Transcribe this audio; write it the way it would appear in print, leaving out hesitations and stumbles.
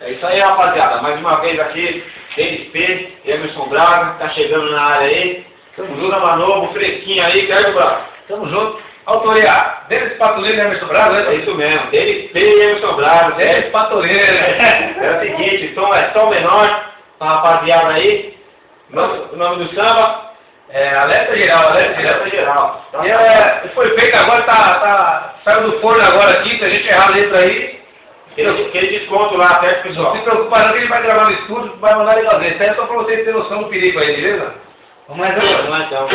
É isso aí, rapaziada. Mais uma vez aqui, Dennis P, Emerson Brasa, tá chegando na área aí. Tamo junto, mano, novo, fresquinho aí, certo, Brasa? Tamo junto. Autoria, Dennis Patureira e Emerson Brasa, né? É isso mesmo, Dennis P e Emerson Brasa. Dennis Patureira. É o seguinte, o som é sol menor, pra rapaziada aí. O nome do samba é Alerta Geral, Tá. E foi feito agora, saiu do forno agora aqui, se a gente errar a letra aí. Aquele desconto lá, certo, pessoal? Não se preocupa, não, que ele vai gravar no estúdio, vai mandar ele fazer. Isso aí é só pra vocês terem noção do perigo aí, beleza? Vamos lá então.